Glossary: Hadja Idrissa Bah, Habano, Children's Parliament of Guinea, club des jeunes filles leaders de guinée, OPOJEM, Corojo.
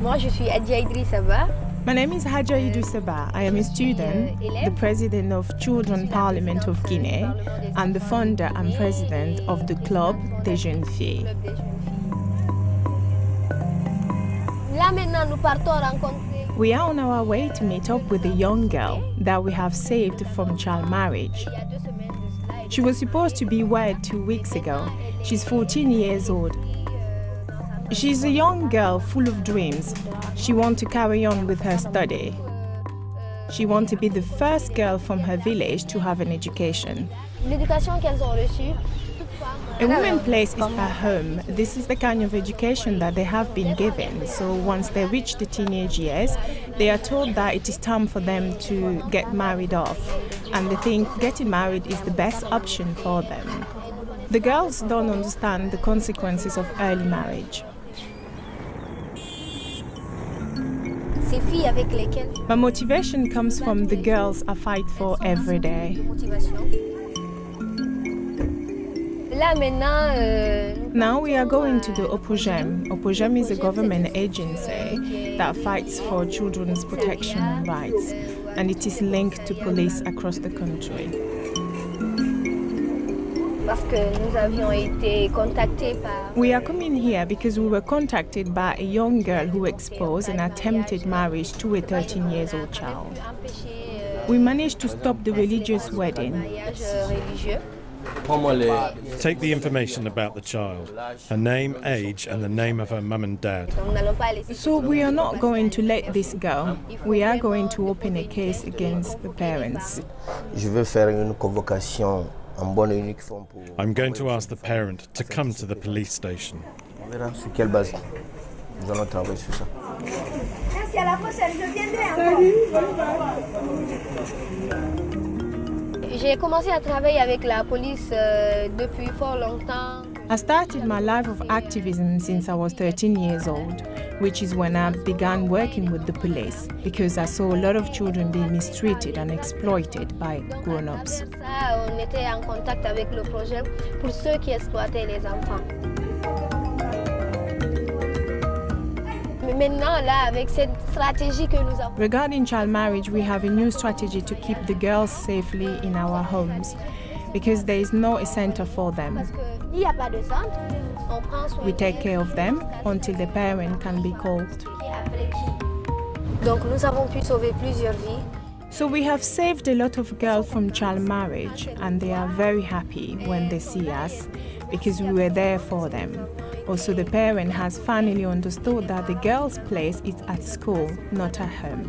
Moi, je suis Hadja Idrissa Bah. My name is Hadja Idrissa Bah. I am a student, the president of Children's Parliament of Guinea, and the founder and president of the club des jeunes filles. We are on our way to meet up with a young girl that we have saved from child marriage. She was supposed to be wed 2 weeks ago. She's 14 years old. She's a young girl full of dreams. She wants to carry on with her study. She wants to be the first girl from her village to have an education. A woman place is her home. This is the kind of education that they have been given. So once they reach the teenage years, they are told that it is time for them to get married off. And they think getting married is the best option for them. The girls don't understand the consequences of early marriage. My motivation comes from the girls I fight for every day. Now we are going to the OPOJEM. OPOJEM is a government agency that fights for children's protection and rights, and it is linked to police across the country. We are coming here because we were contacted by a young girl who exposed an attempted marriage to a 13-year-old child. We managed to stop the religious wedding. Take the information about the child, her name, age, and the name of her mum and dad. So we are not going to let this go. We are going to open a case against the parents. I'm going to ask the parent to come to the police station. I started my life of activism since I was 13 years old, which is when I began working with the police, because I saw a lot of children being mistreated and exploited by grown-ups. Regarding child marriage, we have a new strategy to keep the girls safely in our homes, because there is no center for them. We take care of them until the parent can be called. So we have saved a lot of girls from child marriage, and they are very happy when they see us, because we were there for them. Also, the parent has finally understood that the girl's place is at school, not at home.